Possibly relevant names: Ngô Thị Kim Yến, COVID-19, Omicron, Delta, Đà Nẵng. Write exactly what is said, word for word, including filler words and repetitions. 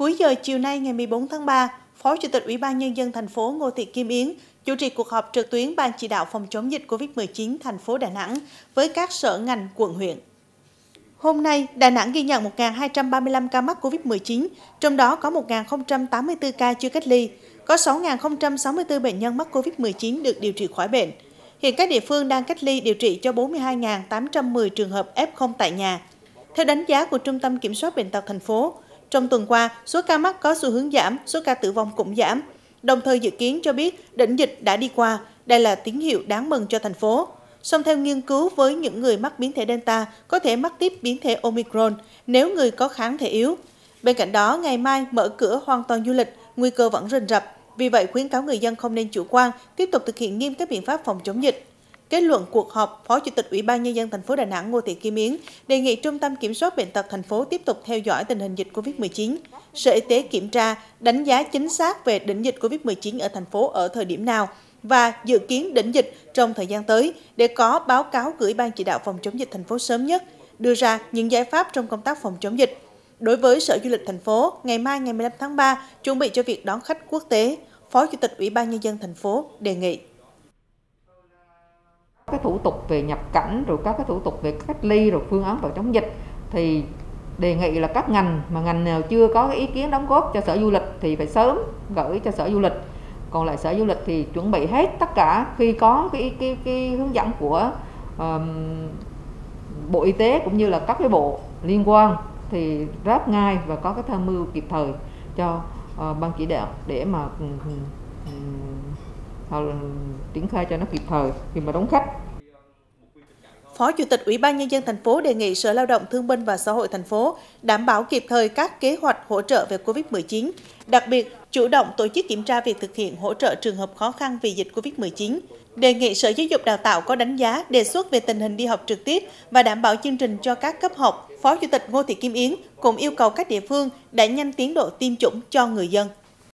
Cuối giờ chiều nay ngày mười bốn tháng ba, Phó Chủ tịch Ủy ban Nhân dân thành phố Ngô Thị Kim Yến chủ trì cuộc họp trực tuyến Ban chỉ đạo phòng chống dịch Covid mười chín thành phố Đà Nẵng với các sở ngành quận huyện. Hôm nay, Đà Nẵng ghi nhận một nghìn hai trăm ba mươi lăm ca mắc Covid mười chín, trong đó có một nghìn không trăm tám mươi tư ca chưa cách ly, có sáu nghìn không trăm sáu mươi tư bệnh nhân mắc Covid mười chín được điều trị khỏi bệnh. Hiện các địa phương đang cách ly điều trị cho bốn mươi hai nghìn tám trăm mười trường hợp ép không tại nhà. Theo đánh giá của Trung tâm Kiểm soát Bệnh tật thành phố, trong tuần qua, số ca mắc có xu hướng giảm, số ca tử vong cũng giảm. Đồng thời dự kiến cho biết đỉnh dịch đã đi qua, đây là tín hiệu đáng mừng cho thành phố. Song theo nghiên cứu với những người mắc biến thể Delta có thể mắc tiếp biến thể Omicron nếu người có kháng thể yếu. Bên cạnh đó, ngày mai mở cửa hoàn toàn du lịch, nguy cơ vẫn rình rập. Vì vậy, khuyến cáo người dân không nên chủ quan, tiếp tục thực hiện nghiêm các biện pháp phòng chống dịch. Kết luận cuộc họp, Phó Chủ tịch Ủy ban Nhân dân thành phố Đà Nẵng Ngô Thị Kim Yến đề nghị Trung tâm Kiểm soát Bệnh tật thành phố tiếp tục theo dõi tình hình dịch Covid mười chín, Sở Y tế kiểm tra, đánh giá chính xác về đỉnh dịch Covid mười chín ở thành phố ở thời điểm nào và dự kiến đỉnh dịch trong thời gian tới để có báo cáo gửi Ban chỉ đạo phòng chống dịch thành phố sớm nhất, đưa ra những giải pháp trong công tác phòng chống dịch. Đối với Sở Du lịch thành phố, ngày mai ngày mười lăm tháng ba chuẩn bị cho việc đón khách quốc tế, Phó Chủ tịch Ủy ban Nhân dân thành phố đề nghị. Các thủ tục về nhập cảnh, rồi các cái thủ tục về cách ly, rồi phương án phòng chống dịch thì đề nghị là các ngành mà ngành nào chưa có ý kiến đóng góp cho Sở Du lịch thì phải sớm gửi cho Sở Du lịch. Còn lại Sở Du lịch thì chuẩn bị hết tất cả khi có cái cái, cái hướng dẫn của um, Bộ Y tế cũng như là các cái bộ liên quan thì ráp ngay và có cái tham mưu kịp thời cho uh, ban chỉ đạo để mà um, um, triển khai cho nó kịp thời khi mà đón khách. Phó Chủ tịch Ủy ban Nhân dân thành phố đề nghị Sở Lao động Thương binh và Xã hội thành phố đảm bảo kịp thời các kế hoạch hỗ trợ về Covid mười chín, đặc biệt chủ động tổ chức kiểm tra việc thực hiện hỗ trợ trường hợp khó khăn vì dịch Covid mười chín. Đề nghị Sở Giáo dục Đào tạo có đánh giá, đề xuất về tình hình đi học trực tiếp và đảm bảo chương trình cho các cấp học. Phó Chủ tịch Ngô Thị Kim Yến cũng yêu cầu các địa phương đẩy nhanh tiến độ tiêm chủng cho người dân.